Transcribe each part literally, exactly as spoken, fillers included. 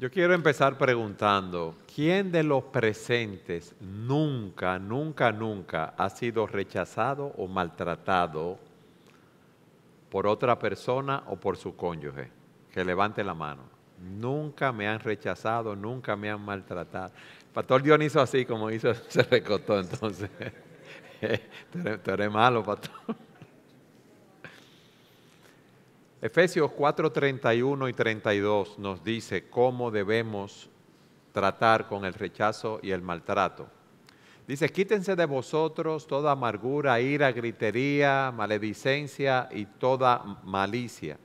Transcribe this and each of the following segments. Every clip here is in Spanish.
Yo quiero empezar preguntando, ¿quién de los presentes nunca, nunca, nunca ha sido rechazado o maltratado por otra persona o por su cónyuge? Que levante la mano. Nunca me han rechazado, nunca me han maltratado. El pastor Dion hizo así, como hizo, se recostó entonces. Tú eres, tú eres malo, pastor. Efesios cuatro, treinta y uno y treinta y dos nos dice cómo debemos tratar con el rechazo y el maltrato. Dice, quítense de vosotros toda amargura, ira, gritería, maledicencia y toda malicia.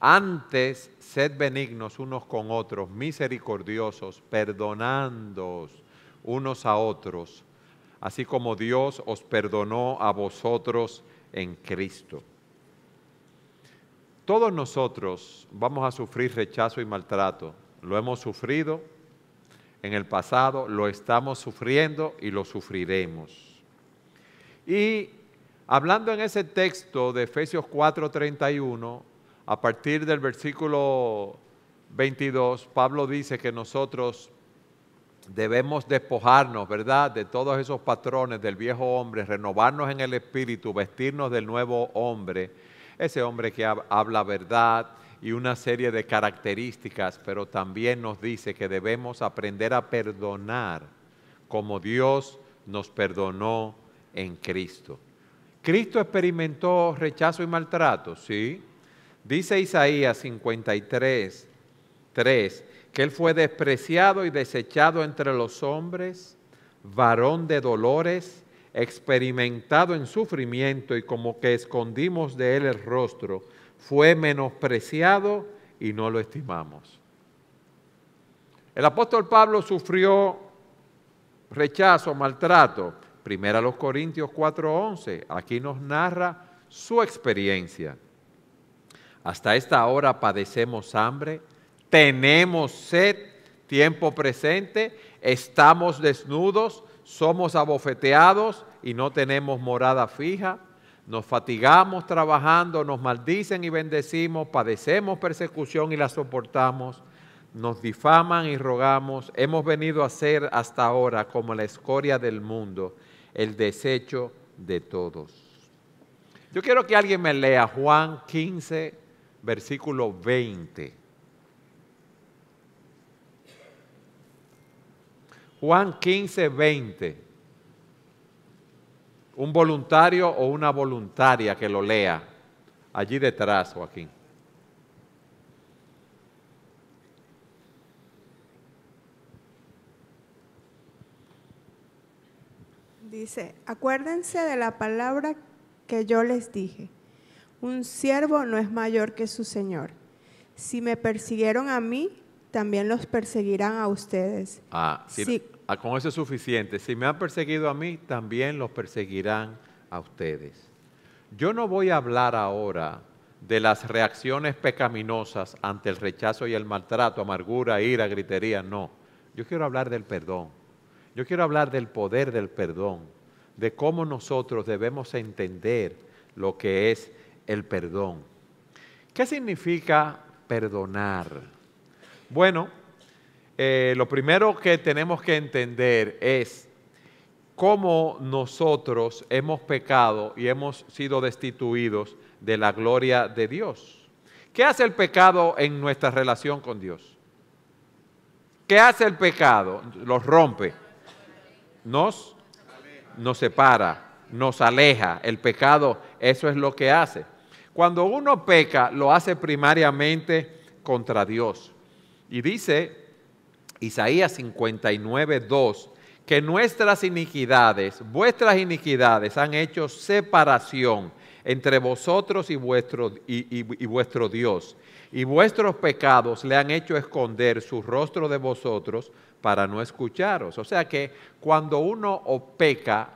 Antes, sed benignos unos con otros, misericordiosos, perdonándoos unos a otros, así como Dios os perdonó a vosotros en Cristo. Todos nosotros vamos a sufrir rechazo y maltrato. Lo hemos sufrido en el pasado, lo estamos sufriendo y lo sufriremos. Y hablando en ese texto de Efesios cuatro, treinta y uno, a partir del versículo veintidós, Pablo dice que nosotros debemos despojarnos, ¿verdad?, de todos esos patrones del viejo hombre, renovarnos en el espíritu, vestirnos del nuevo hombre. Ese hombre que habla verdad y una serie de características, pero también nos dice que debemos aprender a perdonar como Dios nos perdonó en Cristo. ¿Cristo experimentó rechazo y maltrato? Sí. Dice Isaías cincuenta y tres, tres, que Él fue despreciado y desechado entre los hombres, varón de dolores, experimentado en sufrimiento, y como que escondimos de él el rostro, fue menospreciado y no lo estimamos. El apóstol Pablo sufrió rechazo, maltrato. Primera a los Corintios cuatro, once, aquí nos narra su experiencia. Hasta esta hora padecemos hambre, tenemos sed, tiempo presente, estamos desnudos, somos abofeteados y no tenemos morada fija, nos fatigamos trabajando, nos maldicen y bendecimos, padecemos persecución y la soportamos, nos difaman y rogamos, hemos venido a ser hasta ahora como la escoria del mundo, el desecho de todos. Yo quiero que alguien me lea Juan quince, versículo veinte. Juan quince, veinte, un voluntario o una voluntaria que lo lea, allí detrás, Joaquín. Dice, acuérdense de la palabra que yo les dije, un siervo no es mayor que su señor, si me persiguieron a mí, también los perseguirán a ustedes. Ah, sí. Si, Ah, con eso es suficiente. Si me han perseguido a mí, también los perseguirán a ustedes. Yo no voy a hablar ahora de las reacciones pecaminosas ante el rechazo y el maltrato, amargura, ira, gritería, no. Yo quiero hablar del perdón. Yo quiero hablar del poder del perdón, de cómo nosotros debemos entender lo que es el perdón. ¿Qué significa perdonar? Bueno, Eh, lo primero que tenemos que entender es cómo nosotros hemos pecado y hemos sido destituidos de la gloria de Dios. ¿Qué hace el pecado en nuestra relación con Dios? ¿Qué hace el pecado? Los rompe, nos, nos separa, nos aleja. El pecado, eso es lo que hace. Cuando uno peca, lo hace primariamente contra Dios. Y dice Isaías cincuenta y nueve, dos, que nuestras iniquidades, vuestras iniquidades han hecho separación entre vosotros y vuestro, y, y, y vuestro Dios, y vuestros pecados le han hecho esconder su rostro de vosotros para no escucharos. O sea que cuando uno peca,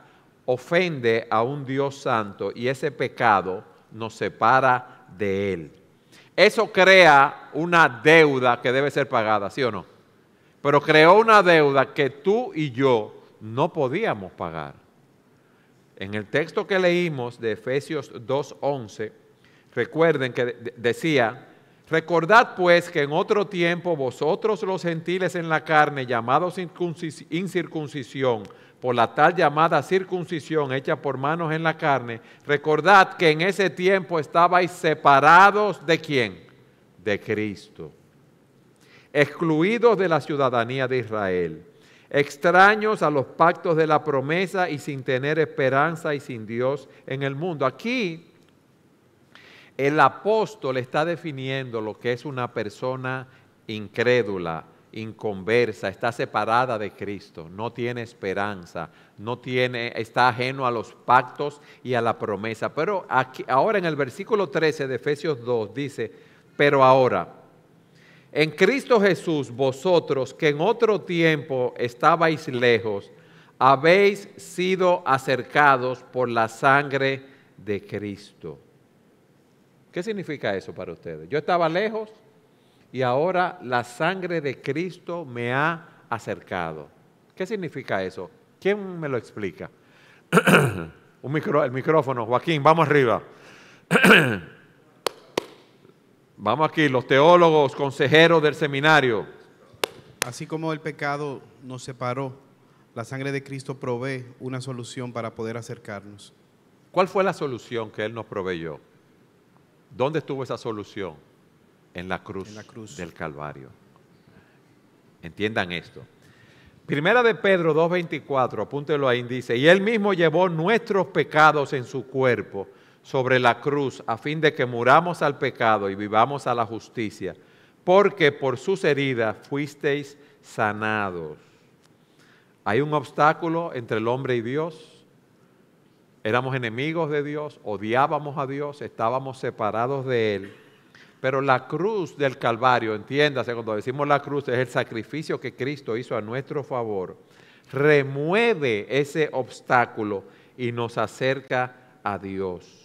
ofende a un Dios santo y ese pecado nos separa de Él. Eso crea una deuda que debe ser pagada, ¿sí o no? Pero creó una deuda que tú y yo no podíamos pagar. En el texto que leímos de Efesios dos, once, recuerden que decía, Recordad pues que en otro tiempo vosotros los gentiles en la carne, llamados incircuncisión, por la tal llamada circuncisión hecha por manos en la carne, recordad que en ese tiempo estabais separados ¿de quién? De Cristo, excluidos de la ciudadanía de Israel, extraños a los pactos de la promesa y sin tener esperanza y sin Dios en el mundo. Aquí el apóstol está definiendo lo que es una persona incrédula, inconversa, está separada de Cristo, no tiene esperanza, no tiene, está ajeno a los pactos y a la promesa. Pero aquí, ahora en el versículo trece de Efesios dos dice, pero ahora, en Cristo Jesús vosotros que en otro tiempo estabais lejos, habéis sido acercados por la sangre de Cristo. ¿Qué significa eso para ustedes? Yo estaba lejos y ahora la sangre de Cristo me ha acercado. ¿Qué significa eso? ¿Quién me lo explica? Un micro, el micrófono, Joaquín, vamos arriba. Vamos aquí, los teólogos, consejeros del seminario. Así como el pecado nos separó, la sangre de Cristo provee una solución para poder acercarnos. ¿Cuál fue la solución que Él nos proveyó? ¿Dónde estuvo esa solución? En la cruz, en la cruz. Del Calvario. Entiendan esto. Primera de Pedro dos veinticuatro, apúntelo ahí, dice, y Él mismo llevó nuestros pecados en su cuerpo sobre la cruz, a fin de que muramos al pecado y vivamos a la justicia, porque por sus heridas fuisteis sanados. ¿Hay un obstáculo entre el hombre y Dios? Éramos enemigos de Dios, odiábamos a Dios, estábamos separados de Él. Pero la cruz del Calvario, entiéndase, cuando decimos la cruz, es el sacrificio que Cristo hizo a nuestro favor. Remueve ese obstáculo y nos acerca a Dios.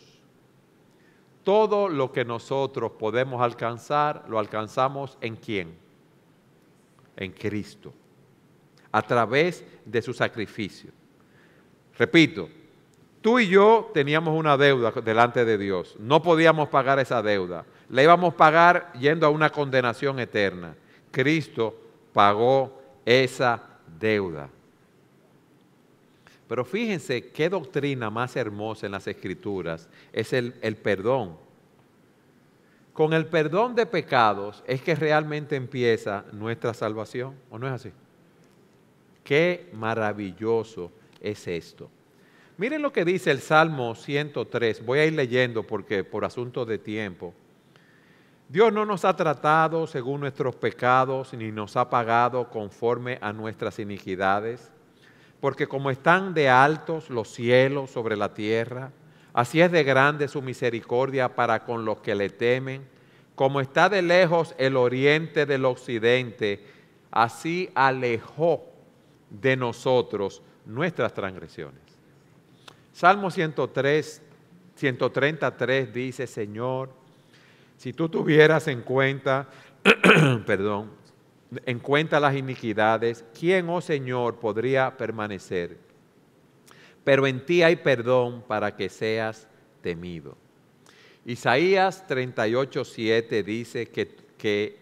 Todo lo que nosotros podemos alcanzar, lo alcanzamos ¿en quién? En Cristo, a través de su sacrificio. Repito, tú y yo teníamos una deuda delante de Dios. No podíamos pagar esa deuda. La íbamos a pagar yendo a una condenación eterna. Cristo pagó esa deuda. Pero fíjense qué doctrina más hermosa en las Escrituras es el, el perdón. Con el perdón de pecados es que realmente empieza nuestra salvación. ¿O no es así? Qué maravilloso es esto. Miren lo que dice el Salmo ciento tres, voy a ir leyendo porque por asunto de tiempo. Dios no nos ha tratado según nuestros pecados, ni nos ha pagado conforme a nuestras iniquidades, porque como están de altos los cielos sobre la tierra, así es de grande su misericordia para con los que le temen, como está de lejos el oriente del occidente, así alejó de nosotros nuestras transgresiones. Salmo ciento tres, ciento treinta y tres dice, Señor, si tú tuvieras en cuenta, perdón, en cuenta las iniquidades, ¿quién, oh Señor, podría permanecer? Pero en ti hay perdón para que seas temido. Isaías treinta y ocho, siete dice que, que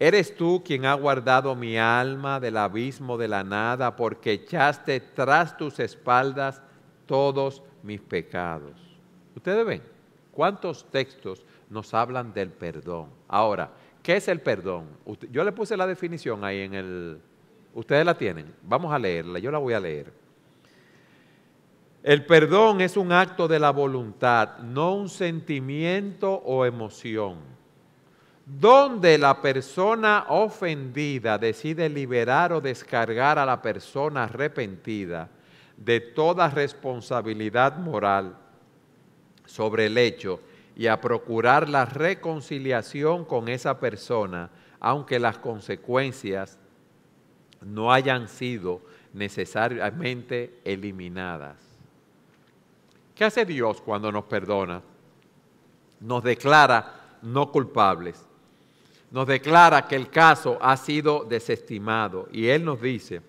eres tú quien ha guardado mi alma del abismo de la nada, porque echaste tras tus espaldas todos mis pecados. Ustedes ven cuántos textos nos hablan del perdón. Ahora, ¿qué es el perdón? Usted, yo le puse la definición ahí en el... Ustedes la tienen. Vamos a leerla, yo la voy a leer. El perdón es un acto de la voluntad, no un sentimiento o emoción, donde la persona ofendida decide liberar o descargar a la persona arrepentida de toda responsabilidad moral sobre el hecho y a procurar la reconciliación con esa persona, aunque las consecuencias no hayan sido necesariamente eliminadas. ¿Qué hace Dios cuando nos perdona? Nos declara no culpables, nos declara que el caso ha sido desestimado y Él nos dice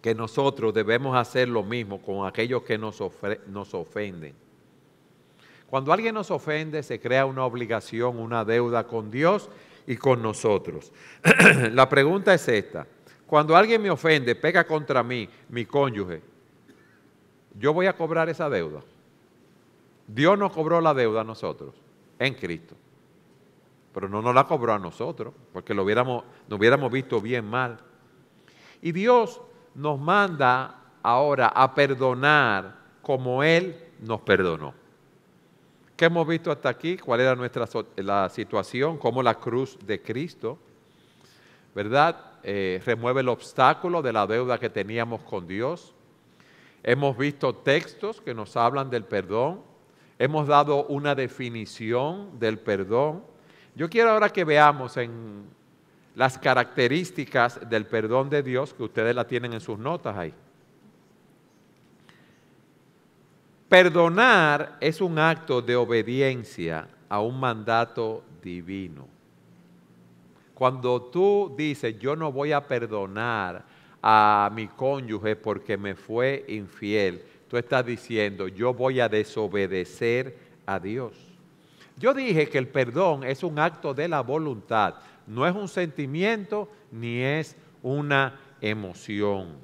que nosotros debemos hacer lo mismo con aquellos que nos, nos ofenden. Cuando alguien nos ofende, se crea una obligación, una deuda con Dios y con nosotros. La pregunta es esta: cuando alguien me ofende, pega contra mí, mi cónyuge, ¿yo voy a cobrar esa deuda? Dios nos cobró la deuda a nosotros, en Cristo. Pero no nos la cobró a nosotros, porque lo hubiéramos, nos hubiéramos visto bien mal. Y Dios nos manda ahora a perdonar como Él nos perdonó. ¿Qué hemos visto hasta aquí? ¿Cuál era nuestra la situación? ¿Cómo la cruz de Cristo, verdad, eh, remueve el obstáculo de la deuda que teníamos con Dios? Hemos visto textos que nos hablan del perdón. Hemos dado una definición del perdón. Yo quiero ahora que veamos en las características del perdón de Dios, que ustedes la tienen en sus notas ahí. Perdonar es un acto de obediencia a un mandato divino. Cuando tú dices, yo no voy a perdonar a mi cónyuge porque me fue infiel, tú estás diciendo, yo voy a desobedecer a Dios. Yo dije que el perdón es un acto de la voluntad, no es un sentimiento ni es una emoción.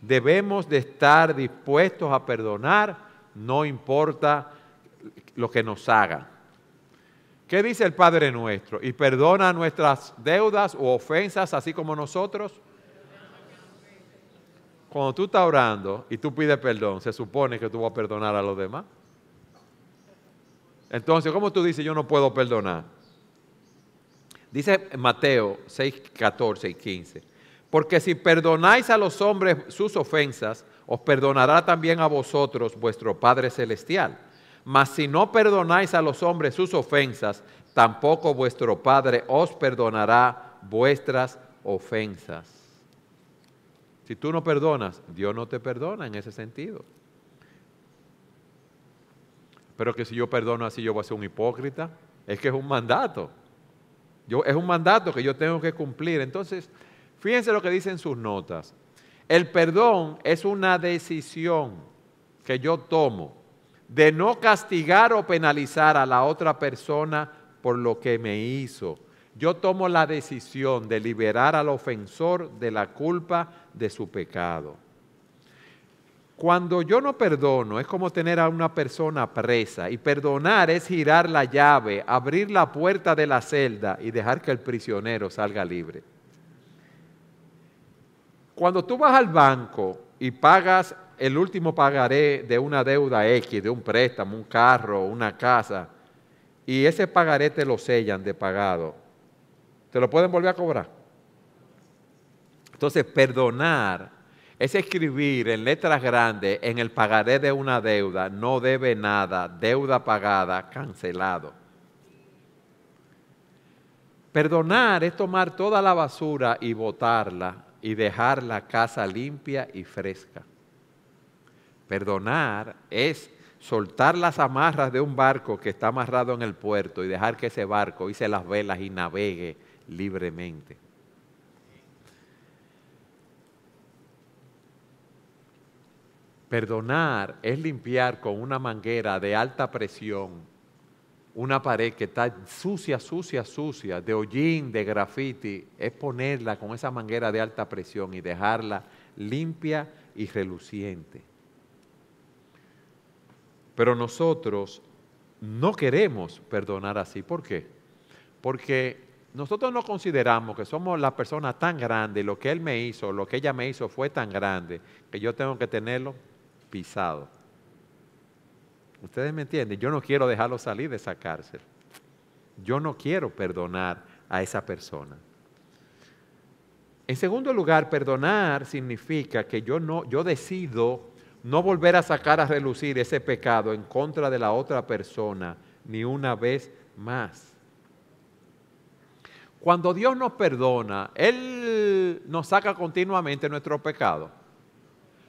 Debemos de estar dispuestos a perdonar, no importa lo que nos hagan. ¿Qué dice el Padre Nuestro? Y perdona nuestras deudas u ofensas, así como nosotros. Cuando tú estás orando y tú pides perdón, se supone que tú vas a perdonar a los demás. Entonces, ¿cómo tú dices, yo no puedo perdonar? Dice Mateo seis, catorce y quince. Porque si perdonáis a los hombres sus ofensas, os perdonará también a vosotros vuestro Padre Celestial. Mas si no perdonáis a los hombres sus ofensas, tampoco vuestro Padre os perdonará vuestras ofensas. Si tú no perdonas, Dios no te perdona en ese sentido. Pero que si yo perdono así, yo voy a ser un hipócrita. Es que es un mandato. Yo, es un mandato que yo tengo que cumplir. Entonces, fíjense lo que dicen sus notas. El perdón es una decisión que yo tomo de no castigar o penalizar a la otra persona por lo que me hizo. Yo tomo la decisión de liberar al ofensor de la culpa de su pecado. Cuando yo no perdono, es como tener a una persona presa, y perdonar es girar la llave, abrir la puerta de la celda y dejar que el prisionero salga libre. Cuando tú vas al banco y pagas el último pagaré de una deuda X, de un préstamo, un carro, una casa, y ese pagaré te lo sellan de pagado, ¿te lo pueden volver a cobrar? Entonces, perdonar es escribir en letras grandes en el pagaré de una deuda: no debe nada, deuda pagada, cancelado. Perdonar es tomar toda la basura y botarla y dejar la casa limpia y fresca. Perdonar es soltar las amarras de un barco que está amarrado en el puerto y dejar que ese barco hice las velas y navegue libremente. Perdonar es limpiar con una manguera de alta presión una pared que está sucia, sucia, sucia, de hollín, de graffiti. Es ponerla con esa manguera de alta presión y dejarla limpia y reluciente. Pero nosotros no queremos perdonar así. ¿Por qué? Porque nosotros no consideramos que somos la persona tan grande, lo que él me hizo, lo que ella me hizo fue tan grande, que yo tengo que tenerlo pisado. Ustedes me entienden, yo no quiero dejarlo salir de esa cárcel. Yo no quiero perdonar a esa persona. En segundo lugar, perdonar significa que yo no, yo decido no volver a sacar a relucir ese pecado en contra de la otra persona ni una vez más. Cuando Dios nos perdona, Él nos saca continuamente nuestro pecado.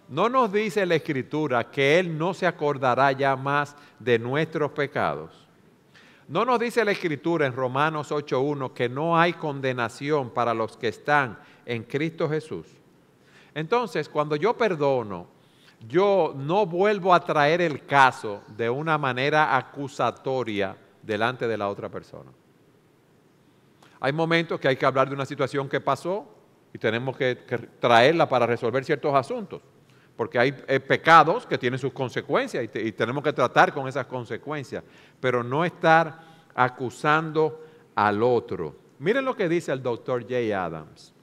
¿No nos dice la Escritura que Él no se acordará ya más de nuestros pecados? ¿No nos dice la Escritura en Romanos ocho uno que no hay condenación para los que están en Cristo Jesús? Entonces, cuando yo perdono, yo no vuelvo a traer el caso de una manera acusatoria delante de la otra persona. Hay momentos que hay que hablar de una situación que pasó y tenemos que, que traerla para resolver ciertos asuntos, porque hay eh, pecados que tienen sus consecuencias y, te, y tenemos que tratar con esas consecuencias, pero no estar acusando al otro. Miren lo que dice el doctor Jay Adams.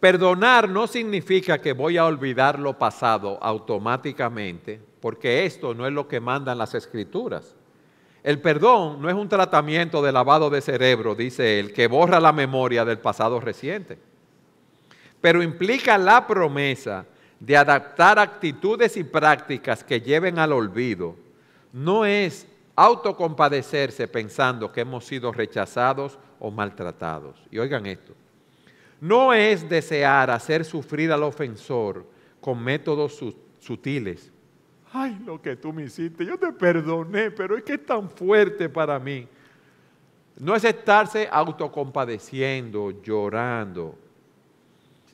Perdonar no significa que voy a olvidar lo pasado automáticamente, porque esto no es lo que mandan las Escrituras. El perdón no es un tratamiento de lavado de cerebro, dice él, que borra la memoria del pasado reciente, pero implica la promesa de adaptar actitudes y prácticas que lleven al olvido. No es autocompadecerse pensando que hemos sido rechazados o maltratados. Y oigan esto. No es desear hacer sufrir al ofensor con métodos sutiles. Ay, lo que tú me hiciste, yo te perdoné, pero es que es tan fuerte para mí. No es estarse autocompadeciendo, llorando.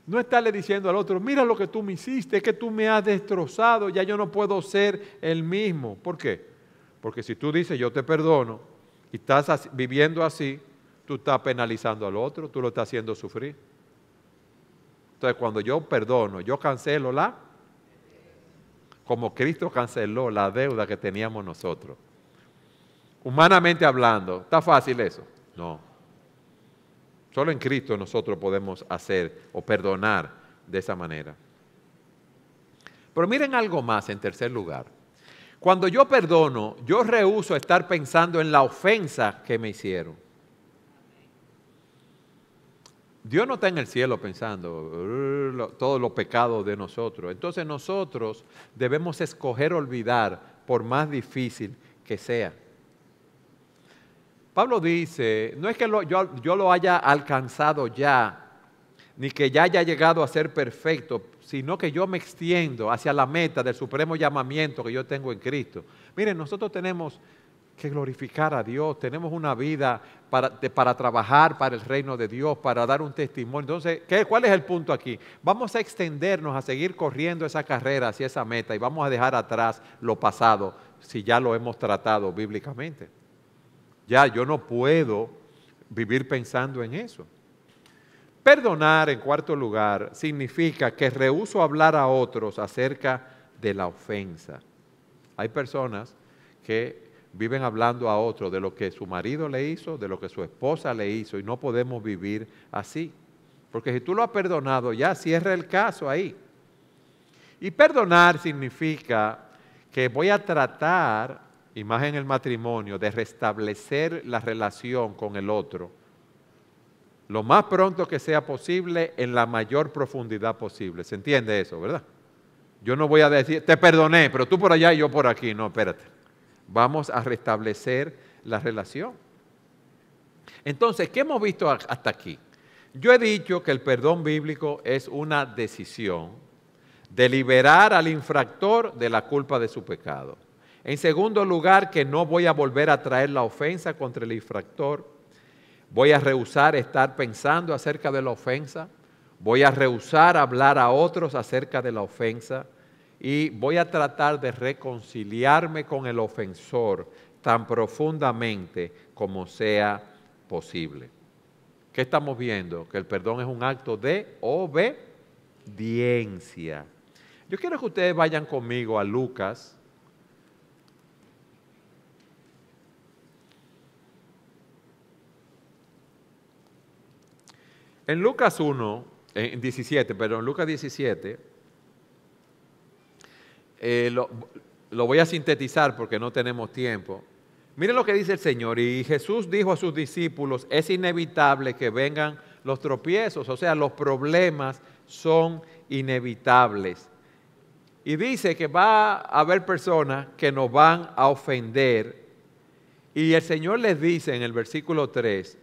No estarle diciendo al otro, mira lo que tú me hiciste, es que tú me has destrozado, ya yo no puedo ser el mismo. ¿Por qué? Porque si tú dices, yo te perdono, y estás así, viviendo así, tú estás penalizando al otro, tú lo estás haciendo sufrir. Entonces, cuando yo perdono, yo cancelo la, como Cristo canceló la deuda que teníamos nosotros. Humanamente hablando, ¿está fácil eso? No. Solo en Cristo nosotros podemos hacer o perdonar de esa manera. Pero miren algo más en tercer lugar. Cuando yo perdono, yo rehúso estar pensando en la ofensa que me hicieron. Dios no está en el cielo pensando todos los pecados de nosotros. Entonces nosotros debemos escoger olvidar por más difícil que sea. Pablo dice, no es que lo, yo, yo lo haya alcanzado ya, ni que ya haya llegado a ser perfecto, sino que yo me extiendo hacia la meta del supremo llamamiento que yo tengo en Cristo. Miren, nosotros tenemos que glorificar a Dios, tenemos una vida para, de, para trabajar para el reino de Dios, para dar un testimonio. Entonces, ¿qué, ¿cuál es el punto aquí? Vamos a extendernos, a seguir corriendo esa carrera hacia esa meta y vamos a dejar atrás lo pasado, si ya lo hemos tratado bíblicamente. Ya yo no puedo vivir pensando en eso. Perdonar, en cuarto lugar, significa que rehúso hablar a otros acerca de la ofensa. Hay personas que viven hablando a otros de lo que su marido le hizo, de lo que su esposa le hizo, y no podemos vivir así. Porque si tú lo has perdonado, ya cierra el caso ahí. Y perdonar significa que voy a tratar, y más en el matrimonio, de restablecer la relación con el otro lo más pronto que sea posible, en la mayor profundidad posible. ¿Se entiende eso, verdad? Yo no voy a decir, te perdoné, pero tú por allá y yo por aquí. No, espérate. Vamos a restablecer la relación. Entonces, ¿qué hemos visto hasta aquí? Yo he dicho que el perdón bíblico es una decisión de liberar al infractor de la culpa de su pecado. En segundo lugar, que no voy a volver a traer la ofensa contra el infractor. Voy a rehusar estar pensando acerca de la ofensa, voy a rehusar hablar a otros acerca de la ofensa y voy a tratar de reconciliarme con el ofensor tan profundamente como sea posible. ¿Qué estamos viendo? Que el perdón es un acto de obediencia. Yo quiero que ustedes vayan conmigo a Lucas. En Lucas uno, en diecisiete, perdón, Lucas diecisiete, eh, lo, lo voy a sintetizar porque no tenemos tiempo. Miren lo que dice el Señor, y Jesús dijo a sus discípulos, es inevitable que vengan los tropiezos, o sea, los problemas son inevitables. Y dice que va a haber personas que nos van a ofender, y el Señor les dice en el versículo tres,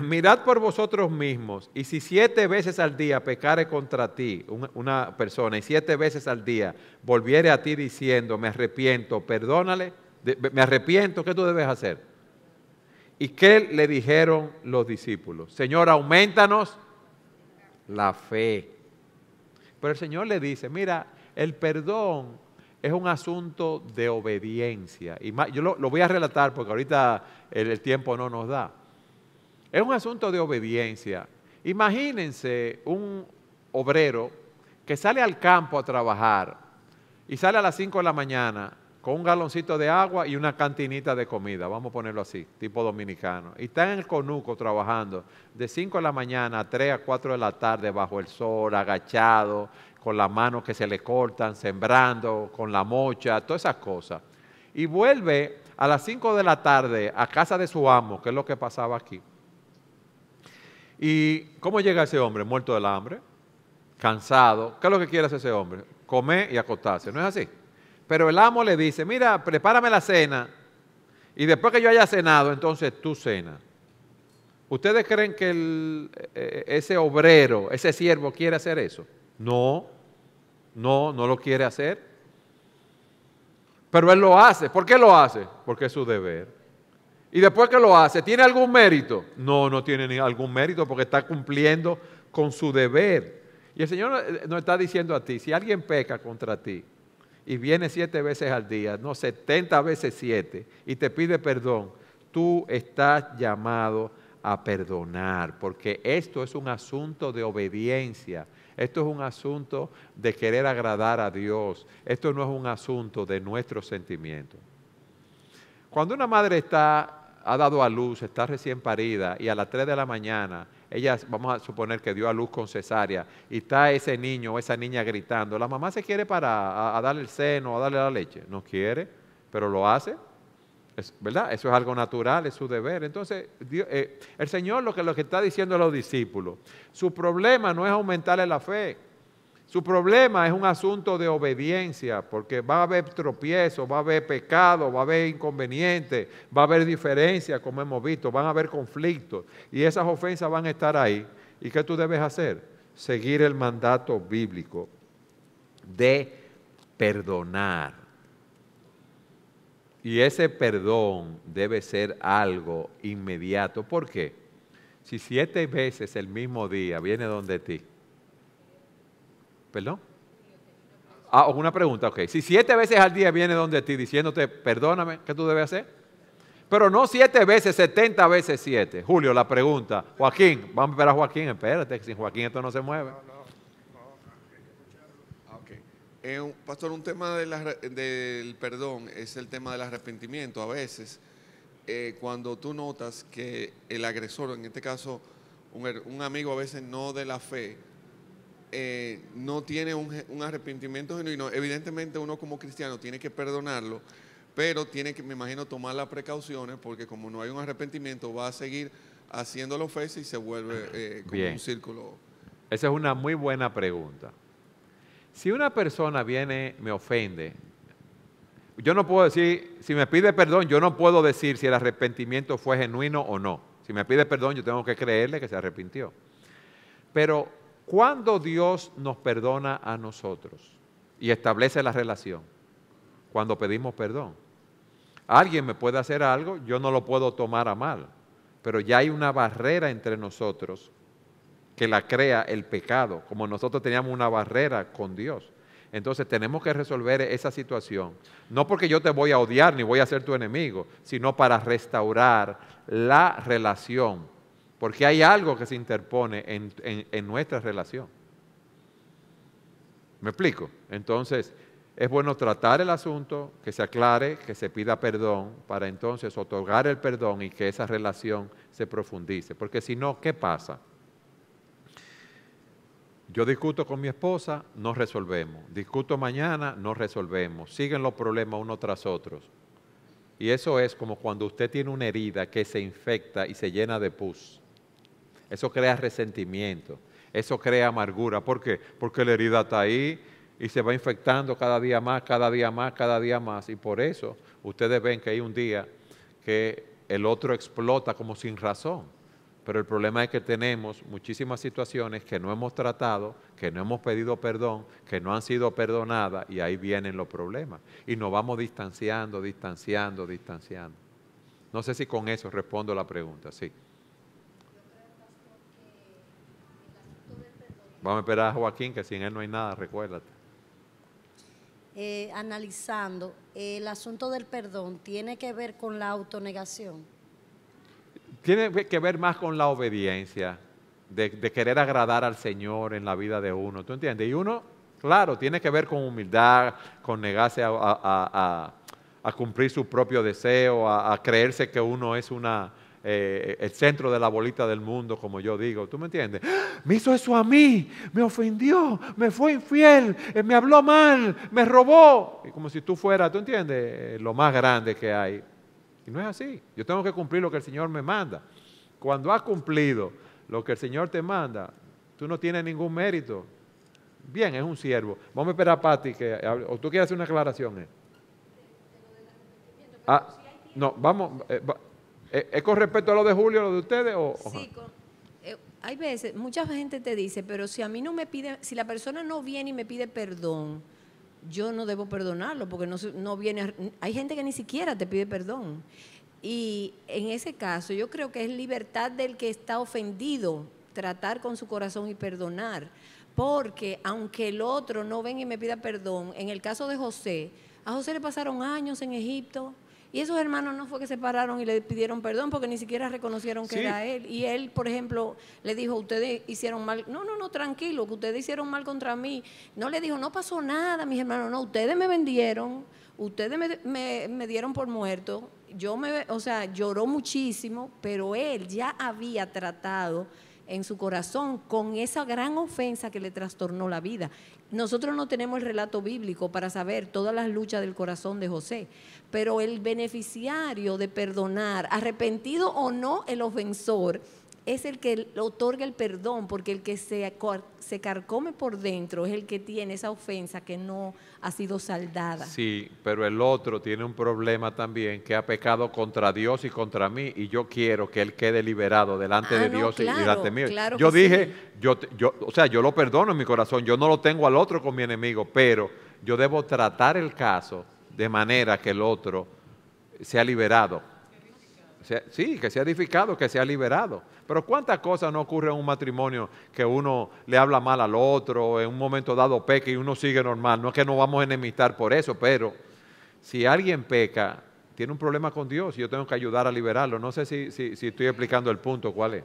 mirad por vosotros mismos, y si siete veces al día pecare contra ti una persona, y siete veces al día volviere a ti diciendo, me arrepiento, perdónale, me arrepiento, ¿qué tú debes hacer? ¿Y qué le dijeron los discípulos? Señor, aumentanos la fe. Pero el Señor le dice, mira, El perdón es un asunto de obediencia. Y más, yo lo, lo voy a relatar porque ahorita el, el tiempo no nos da. Es un asunto de obediencia. Imagínense un obrero que sale al campo a trabajar y sale a las cinco de la mañana con un galoncito de agua y una cantinita de comida, vamos a ponerlo así, tipo dominicano. Y está en el conuco trabajando de cinco de la mañana a tres a cuatro de la tarde bajo el sol, agachado, con las manos que se le cortan, sembrando, con la mocha, todas esas cosas. Y vuelve a las cinco de la tarde a casa de su amo, que es lo que pasaba aquí. ¿Y cómo llega ese hombre? Muerto del hambre, cansado. ¿Qué es lo que quiere hacer ese hombre? Comer y acostarse, ¿no es así? Pero el amo le dice, mira, prepárame la cena y después que yo haya cenado, entonces tú cenas. ¿Ustedes creen que el, ese obrero, ese siervo quiere hacer eso? No, no, no lo quiere hacer. Pero él lo hace. ¿Por qué lo hace? Porque es su deber. Y después que lo hace, ¿tiene algún mérito? No, no tiene ni algún mérito porque está cumpliendo con su deber. Y el Señor nos está diciendo a ti, si alguien peca contra ti y viene siete veces al día, no, setenta veces siete, y te pide perdón, tú estás llamado a perdonar, porque esto es un asunto de obediencia. Esto es un asunto de querer agradar a Dios. Esto no es un asunto de nuestros sentimientos. Cuando una madre está, ha dado a luz, está recién parida y a las tres de la mañana, ella, vamos a suponer que dio a luz con cesárea y está ese niño o esa niña gritando, la mamá se quiere parar a, a darle el seno, a darle la leche. No quiere, pero lo hace. Es, ¿verdad? Eso es algo natural, es su deber. Entonces, Dios, eh, el Señor lo que, lo que está diciendo a los discípulos, su problema no es aumentarle la fe, su problema es un asunto de obediencia, porque va a haber tropiezo, va a haber pecado, va a haber inconveniente, va a haber diferencia, como hemos visto, van a haber conflictos, y esas ofensas van a estar ahí. ¿Y qué tú debes hacer? Seguir el mandato bíblico de perdonar. Y ese perdón debe ser algo inmediato. ¿Por qué? Si siete veces el mismo día viene donde ti. ¿Perdón? Ah, una pregunta, ok. Si siete veces al día viene donde ti diciéndote, perdóname, ¿qué tú debes hacer? Pero no siete veces, setenta veces siete. Julio, la pregunta. Joaquín, vamos a esperar a Joaquín, espérate, que sin Joaquín esto no se mueve. No, no. Eh, pastor, un tema de la, del perdón es el tema del arrepentimiento. A veces, eh, cuando tú notas que el agresor, en este caso un, un amigo a veces no de la fe, eh, no tiene un, un arrepentimiento genuino, evidentemente uno como cristiano tiene que perdonarlo, pero tiene que, me imagino, tomar las precauciones porque como no hay un arrepentimiento va a seguir haciendo la ofensa y se vuelve eh, como Bien. un círculo. Esa es una muy buena pregunta. Si una persona viene, me ofende, yo no puedo decir, si me pide perdón, yo no puedo decir si el arrepentimiento fue genuino o no. Si me pide perdón, yo tengo que creerle que se arrepintió. Pero, ¿cuándo Dios nos perdona a nosotros y establece la relación? Cuando pedimos perdón. Alguien me puede hacer algo, yo no lo puedo tomar a mal, pero ya hay una barrera entre nosotros que la crea el pecado, como nosotros teníamos una barrera con Dios. Entonces tenemos que resolver esa situación, no porque yo te voy a odiar ni voy a ser tu enemigo, sino para restaurar la relación, porque hay algo que se interpone en, en, en nuestra relación. ¿Me explico? Entonces es bueno tratar el asunto, que se aclare, que se pida perdón, para entonces otorgar el perdón y que esa relación se profundice, porque si no, ¿qué pasa? Yo discuto con mi esposa, no resolvemos. Discuto mañana, no resolvemos. Siguen los problemas uno tras otro. Y eso es como cuando usted tiene una herida que se infecta y se llena de pus. Eso crea resentimiento, eso crea amargura. ¿Por qué? Porque la herida está ahí y se va infectando cada día más, cada día más, cada día más. Y por eso ustedes ven que hay un día que el otro explota como sin razón. Pero el problema es que tenemos muchísimas situaciones que no hemos tratado, que no hemos pedido perdón, que no han sido perdonadas, y ahí vienen los problemas. Y nos vamos distanciando, distanciando, distanciando. No sé si con eso respondo la pregunta, sí. Vamos a esperar a Joaquín, que sin él no hay nada, recuérdate. eh, analizando, eh, el asunto del perdón tiene que ver con la autonegación. Tiene que ver más con la obediencia, de, de querer agradar al Señor en la vida de uno, ¿tú entiendes? Y uno, claro, tiene que ver con humildad, con negarse a, a, a, a cumplir su propio deseo, a, a creerse que uno es una... Eh, el centro de la bolita del mundo, como yo digo, ¿tú me entiendes? Me hizo eso a mí, me ofendió, me fue infiel, eh, me habló mal, me robó, y como si tú fueras, ¿tú entiendes? Eh, lo más grande que hay. Y no es así. Yo tengo que cumplir lo que el Señor me manda. Cuando has cumplido lo que el Señor te manda, tú no tienes ningún mérito. Bien, es un siervo. Vamos a esperar a Pati que hable. ¿O tú quieres hacer una aclaración? Eh? Ah, no, vamos... Eh, va. ¿Es con respecto a lo de Julio, lo de ustedes? O, sí, con, eh, hay veces, mucha gente te dice, pero si a mí no me pide, si la persona no viene y me pide perdón, yo no debo perdonarlo porque no, no viene, hay gente que ni siquiera te pide perdón. Y en ese caso yo creo que es libertad del que está ofendido, tratar con su corazón y perdonar. Porque aunque el otro no venga y me pida perdón, en el caso de José, a José le pasaron años en Egipto, y esos hermanos no fue que se pararon y le pidieron perdón porque ni siquiera reconocieron que sí. Era él. Y él, por ejemplo, le dijo, ustedes hicieron mal. No, no, no, tranquilo, que ustedes hicieron mal contra mí. No le dijo, no pasó nada, mis hermanos. No, ustedes me vendieron, ustedes me, me, me dieron por muerto. Yo me, o sea, lloró muchísimo, pero él ya había tratado en su corazón con esa gran ofensa que le trastornó la vida. Nosotros no tenemos el relato bíblico para saber todas las luchas del corazón de José, pero el beneficiario de perdonar, arrepentido o no el ofensor, es el que le otorga el perdón, porque el que se, se carcome por dentro es el que tiene esa ofensa que no ha sido saldada. Sí, pero el otro tiene un problema también, que ha pecado contra Dios y contra mí, y yo quiero que él quede liberado delante ah, de no, Dios claro, y delante mío. Claro yo dije... Sí. Yo, yo, o sea, yo lo perdono en mi corazón, yo no lo tengo al otro con mi enemigo, pero yo debo tratar el caso de manera que el otro sea liberado. Sea, sí, que sea edificado, que sea liberado. Pero ¿cuántas cosas no ocurren en un matrimonio que uno le habla mal al otro, en un momento dado peca y uno sigue normal? No es que nos vamos a enemistar por eso, pero si alguien peca, tiene un problema con Dios y yo tengo que ayudar a liberarlo. No sé si, si, si estoy explicando el punto, ¿cuál es?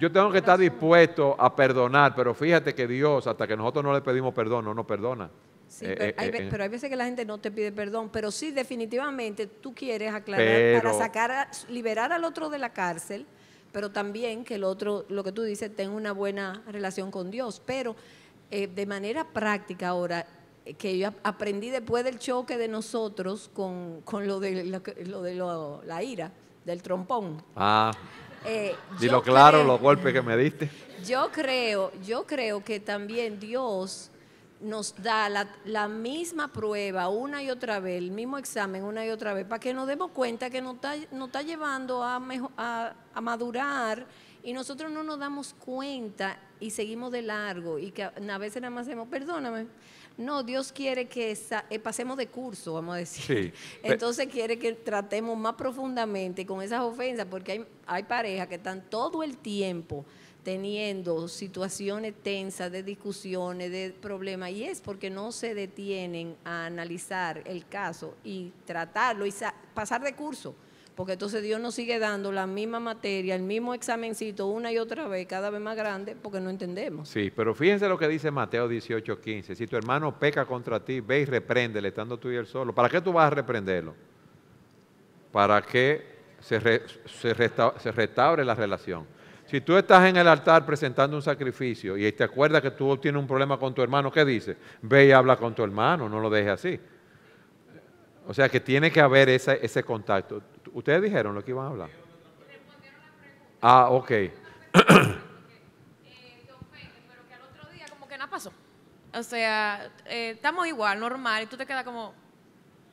Yo tengo que estar dispuesto a perdonar, pero fíjate que Dios, hasta que nosotros no le pedimos perdón, no nos perdona. Sí, eh, pero, hay, eh, pero hay veces que la gente no te pide perdón, pero sí, definitivamente tú quieres aclarar pero, para sacar, a, liberar al otro de la cárcel, pero también que el otro, lo que tú dices, tenga una buena relación con Dios. Pero eh, de manera práctica ahora, que yo aprendí después del choque de nosotros con, con lo de, lo, lo de lo, la ira, del trompón. Ah, Eh, Dilo claro, creo, los golpes que me diste. Yo creo, yo creo que también Dios nos da la, la misma prueba una y otra vez, el mismo examen una y otra vez, para que nos demos cuenta que nos está, nos está llevando a, mejor, a, a madurar y nosotros no nos damos cuenta y seguimos de largo y que a veces nada más hacemos, perdóname. No, Dios quiere que eh, pasemos de curso, vamos a decir. Sí, entonces quiere que tratemos más profundamente con esas ofensas, porque hay, hay parejas que están todo el tiempo teniendo situaciones tensas de discusiones, de problemas, y es porque no se detienen a analizar el caso y tratarlo y pasar de curso, porque entonces Dios nos sigue dando la misma materia, el mismo examencito una y otra vez, cada vez más grande, porque no entendemos. Sí, pero fíjense lo que dice Mateo dieciocho, quince. Si tu hermano peca contra ti, ve y repréndele, estando tú y él solo. ¿Para qué tú vas a reprenderlo? Para que se, re, se, resta, se restaure la relación. Si tú estás en el altar presentando un sacrificio y te acuerdas que tú tienes un problema con tu hermano, ¿qué dices? Ve y habla con tu hermano, no lo dejes así. O sea que tiene que haber esa, ese contacto. ¿Ustedes dijeron lo que iban a hablar? Respondieron la pregunta. Ah, ok. Pero que al otro día como que nada pasó. O sea, eh, estamos igual, normal, y tú te quedas como,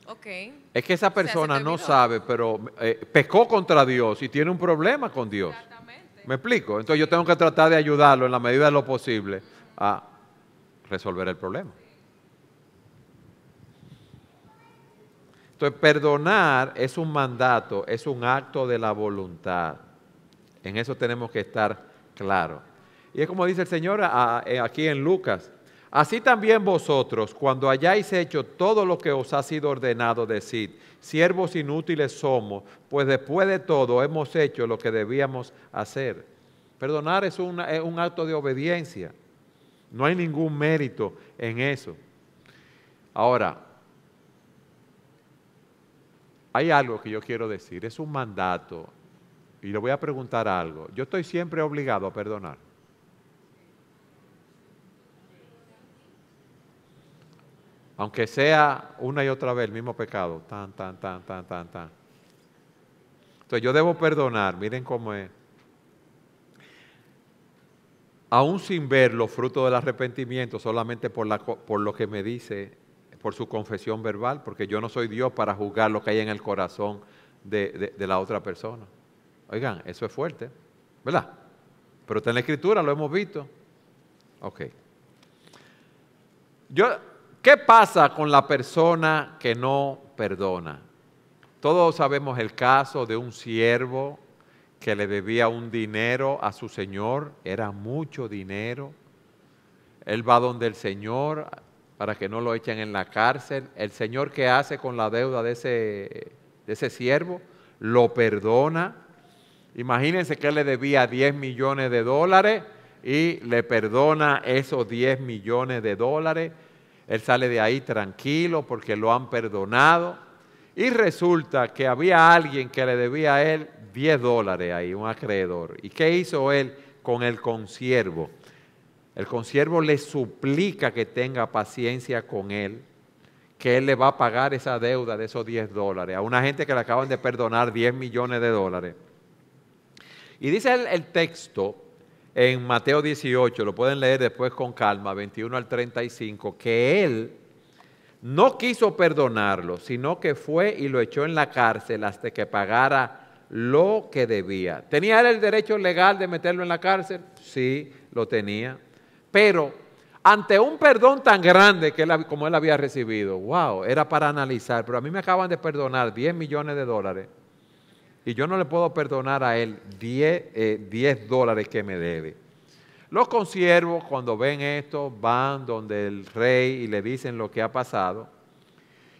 ok. Es que esa persona o sea, no sabe, pero eh, pecó contra Dios y tiene un problema con Dios. Exactamente. ¿Me explico? Entonces yo tengo que tratar de ayudarlo en la medida de lo posible a resolver el problema. Entonces, perdonar es un mandato, es un acto de la voluntad. En eso tenemos que estar claros. Y es como dice el Señor a, a, aquí en Lucas. Así también vosotros, cuando hayáis hecho todo lo que os ha sido ordenado, decid, siervos inútiles somos, pues después de todo hemos hecho lo que debíamos hacer. Perdonar es, una, es un acto de obediencia. No hay ningún mérito en eso. Ahora, hay algo que yo quiero decir, es un mandato, y le voy a preguntar algo. Yo estoy siempre obligado a perdonar. Aunque sea una y otra vez el mismo pecado, tan, tan, tan, tan, tan, tan. Entonces yo debo perdonar, miren cómo es. Aún sin ver los frutos del arrepentimiento, solamente por, la, por lo que me dice, por su confesión verbal, porque yo no soy Dios para juzgar lo que hay en el corazón de, de, de la otra persona. Oigan, eso es fuerte, ¿verdad? Pero está en la Escritura, lo hemos visto. Ok. Yo... ¿Qué pasa con la persona que no perdona? Todos sabemos el caso de un siervo que le debía un dinero a su señor, era mucho dinero. Él va donde el señor para que no lo echen en la cárcel. El señor, ¿qué hace con la deuda de ese, de ese siervo? Lo perdona. Imagínense que él le debía diez millones de dólares y le perdona esos diez millones de dólares. Él sale de ahí tranquilo porque lo han perdonado. Y resulta que había alguien que le debía a él diez dólares ahí, un acreedor. ¿Y qué hizo él con el consiervo? El consiervo le suplica que tenga paciencia con él, que él le va a pagar esa deuda de esos diez dólares a una gente que le acaban de perdonar diez millones de dólares. Y dice el, el texto... en Mateo dieciocho, lo pueden leer después con calma, veintiuno al treinta y cinco, que él no quiso perdonarlo, sino que fue y lo echó en la cárcel hasta que pagara lo que debía. ¿Tenía él el derecho legal de meterlo en la cárcel? Sí, lo tenía. Pero ante un perdón tan grande que él, como él había recibido, wow, era para analizar, pero a mí me acaban de perdonar diez millones de dólares. Y yo no le puedo perdonar a él diez dólares que me debe. Los consiervos, cuando ven esto, van donde el rey y le dicen lo que ha pasado.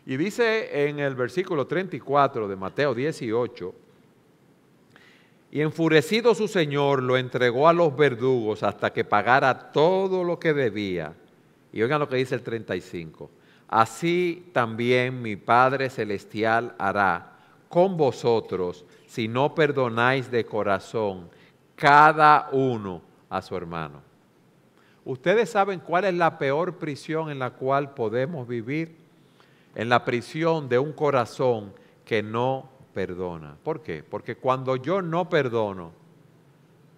Y dice en el versículo treinta y cuatro de Mateo dieciocho, y enfurecido su señor lo entregó a los verdugos hasta que pagara todo lo que debía. Y oigan lo que dice el treinta y cinco, así también mi Padre Celestial hará con vosotros, si no perdonáis de corazón cada uno a su hermano. ¿Ustedes saben cuál es la peor prisión en la cual podemos vivir? En la prisión de un corazón que no perdona. ¿Por qué? Porque cuando yo no perdono,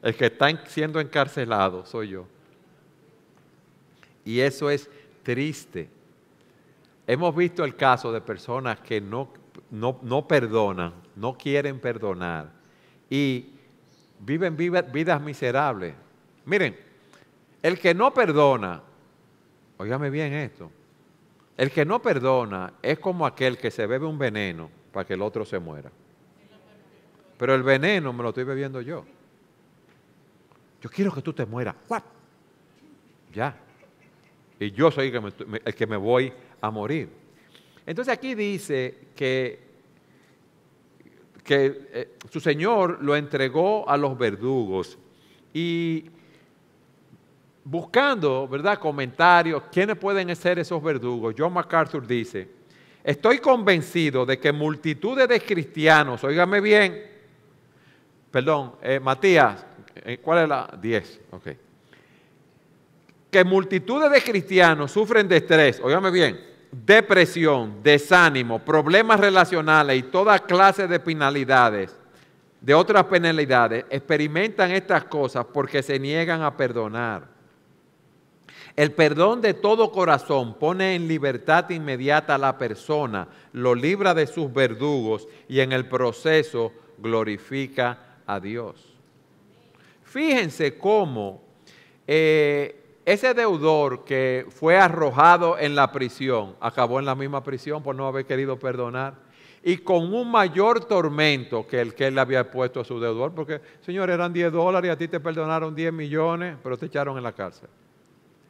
el que está siendo encarcelado soy yo. Y eso es triste. Hemos visto el caso de personas que no No, no perdonan, no quieren perdonar y viven vidas miserables. Miren, el que no perdona, óigame bien esto, el que no perdona es como aquel que se bebe un veneno para que el otro se muera. Pero el veneno me lo estoy bebiendo yo. Yo quiero que tú te mueras. ¿What? Ya. Y yo soy el que me, el que me voy a morir. Entonces aquí dice que, que eh, su señor lo entregó a los verdugos y buscando, ¿verdad?, comentarios, ¿quiénes pueden ser esos verdugos? John MacArthur dice, estoy convencido de que multitudes de cristianos, óigame bien, perdón, eh, Matías, ¿cuál es la? diez, ok. Que multitudes de cristianos sufren de estrés, óigame bien, depresión, desánimo, problemas relacionales y toda clase de penalidades, de otras penalidades, experimentan estas cosas porque se niegan a perdonar. El perdón de todo corazón pone en libertad inmediata a la persona, lo libra de sus verdugos y en el proceso glorifica a Dios. Fíjense cómo eh, ese deudor que fue arrojado en la prisión, acabó en la misma prisión por no haber querido perdonar. y con un mayor tormento que el que él había puesto a su deudor, porque, Señor, eran diez dólares, a ti te perdonaron diez millones, pero te echaron en la cárcel.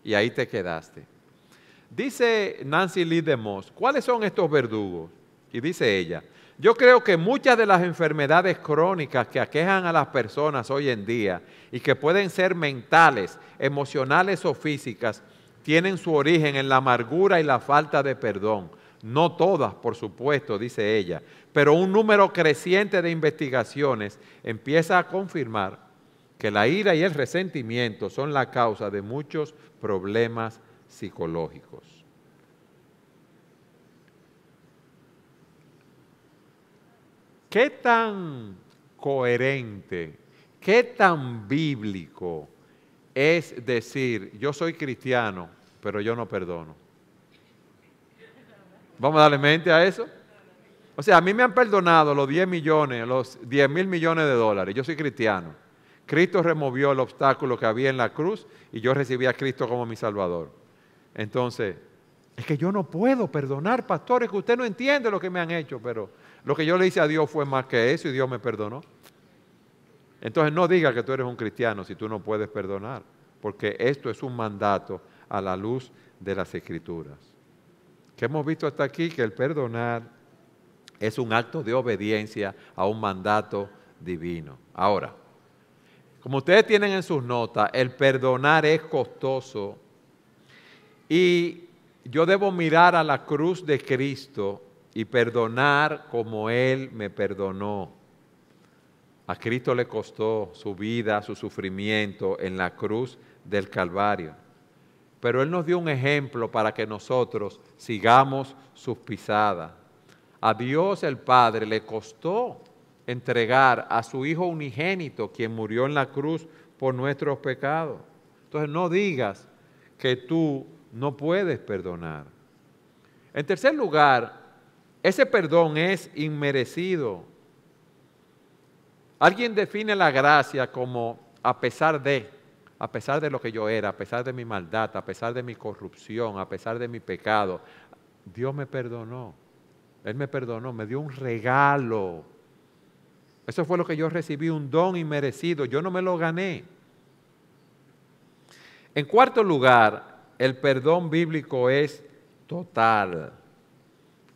Y ahí te quedaste. Dice Nancy Lee de Moss, ¿cuáles son estos verdugos? Y dice ella, yo creo que muchas de las enfermedades crónicas que aquejan a las personas hoy en día y que pueden ser mentales, emocionales o físicas, tienen su origen en la amargura y la falta de perdón. No todas, por supuesto, dice ella, pero un número creciente de investigaciones empieza a confirmar que la ira y el resentimiento son la causa de muchos problemas psicológicos. ¿Qué tan coherente, qué tan bíblico es decir, yo soy cristiano, pero yo no perdono? ¿Vamos a darle mente a eso? O sea, a mí me han perdonado los diez millones, los diez mil millones de dólares. Yo soy cristiano. Cristo removió el obstáculo que había en la cruz y yo recibí a Cristo como mi Salvador. Entonces, es que yo no puedo perdonar, pastores, que usted no entiende lo que me han hecho, pero lo que yo le hice a Dios fue más que eso y Dios me perdonó. Entonces, no diga que tú eres un cristiano si tú no puedes perdonar, porque esto es un mandato a la luz de las Escrituras. Que hemos visto hasta aquí que el perdonar es un acto de obediencia a un mandato divino. Ahora, como ustedes tienen en sus notas, el perdonar es costoso y yo debo mirar a la cruz de Cristo y perdonar como Él me perdonó. A Cristo le costó su vida, su sufrimiento en la cruz del Calvario. Pero Él nos dio un ejemplo para que nosotros sigamos sus pisadas. A Dios el Padre le costó entregar a su Hijo unigénito, quien murió en la cruz por nuestros pecados. Entonces no digas que tú no puedes perdonar. En tercer lugar, ese perdón es inmerecido. Alguien define la gracia como a pesar de, a pesar de lo que yo era, a pesar de mi maldad, a pesar de mi corrupción, a pesar de mi pecado, Dios me perdonó. Él me perdonó, me dio un regalo. Eso fue lo que yo recibí, un don inmerecido. Yo no me lo gané. En cuarto lugar, el perdón bíblico es total.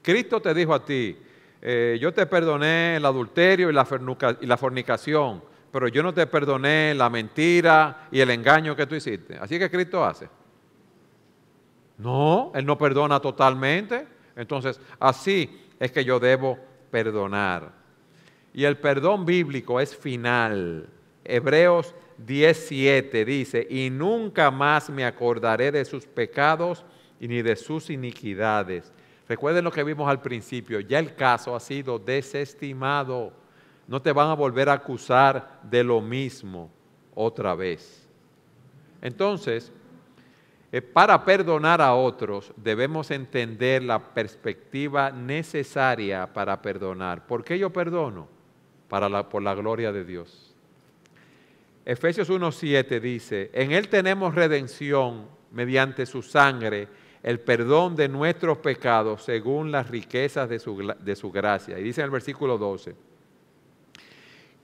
Cristo te dijo a ti, eh, yo te perdoné el adulterio y la, y la fornicación, pero yo no te perdoné la mentira y el engaño que tú hiciste. ¿Así que Cristo hace? No, Él no perdona totalmente. Entonces, así es que yo debo perdonar. Y el perdón bíblico es final. Hebreos diez siete dice, y nunca más me acordaré de sus pecados y ni de sus iniquidades. Recuerden lo que vimos al principio, ya el caso ha sido desestimado. No te van a volver a acusar de lo mismo otra vez. Entonces, eh, para perdonar a otros, debemos entender la perspectiva necesaria para perdonar. ¿Por qué yo perdono? Para la, por la gloria de Dios. Efesios uno siete dice, en Él tenemos redención mediante su sangre, el perdón de nuestros pecados según las riquezas de su, de su gracia. Y dice en el versículo doce,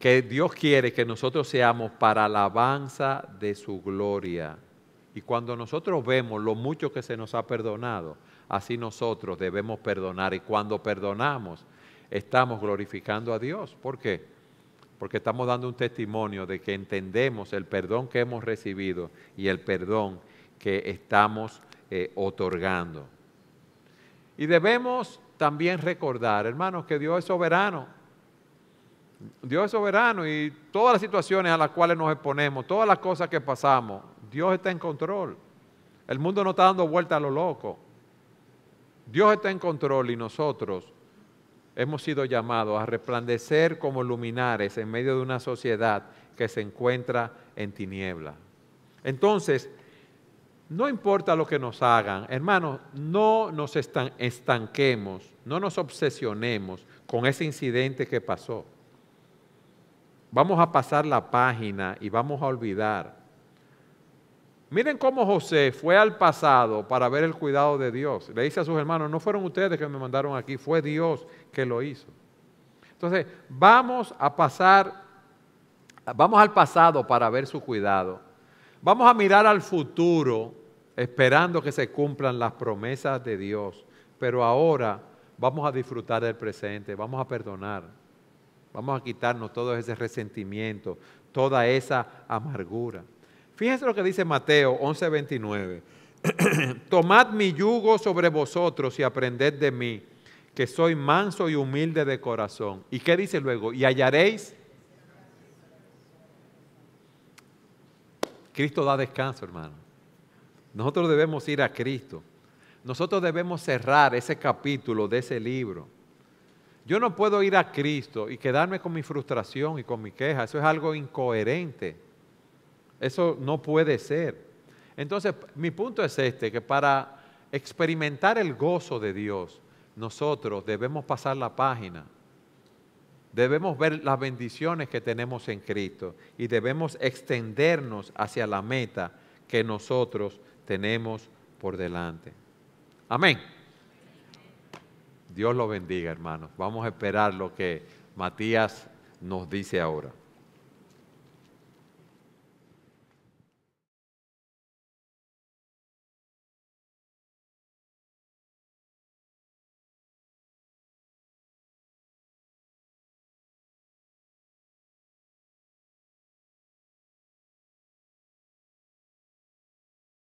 que Dios quiere que nosotros seamos para alabanza de su gloria. Y cuando nosotros vemos lo mucho que se nos ha perdonado, así nosotros debemos perdonar. Y cuando perdonamos, estamos glorificando a Dios. ¿Por qué? Porque estamos dando un testimonio de que entendemos el perdón que hemos recibido y el perdón que estamos eh, otorgando. Y debemos también recordar, hermanos, que Dios es soberano. Dios es soberano y todas las situaciones a las cuales nos exponemos, todas las cosas que pasamos, Dios está en control. El mundo no está dando vuelta a lo loco. Dios está en control y nosotros hemos sido llamados a resplandecer como luminares en medio de una sociedad que se encuentra en tinieblas. Entonces, no importa lo que nos hagan, hermanos, no nos estanquemos, no nos obsesionemos con ese incidente que pasó. Vamos a pasar la página y vamos a olvidar. Miren cómo José fue al pasado para ver el cuidado de Dios. Le dice a sus hermanos, no fueron ustedes que me mandaron aquí, fue Dios que lo hizo. Entonces, vamos a pasar, vamos al pasado para ver su cuidado. Vamos a mirar al futuro, esperando que se cumplan las promesas de Dios. Pero ahora vamos a disfrutar del presente, vamos a perdonar. Vamos a quitarnos todo ese resentimiento, toda esa amargura. Fíjense lo que dice Mateo once veintinueve. Tomad mi yugo sobre vosotros y aprended de mí, que soy manso y humilde de corazón. ¿Y qué dice luego? Y hallaréis. Cristo da descanso, hermano. Nosotros debemos ir a Cristo. Nosotros debemos cerrar ese capítulo de ese libro. Yo no puedo ir a Cristo y quedarme con mi frustración y con mi queja. Eso es algo incoherente. Eso no puede ser. Entonces, mi punto es este, que para experimentar el gozo de Dios, nosotros debemos pasar la página. Debemos ver las bendiciones que tenemos en Cristo y debemos extendernos hacia la meta que nosotros tenemos por delante. Amén. Dios lo bendiga, hermanos. Vamos a esperar lo que Matías nos dice ahora.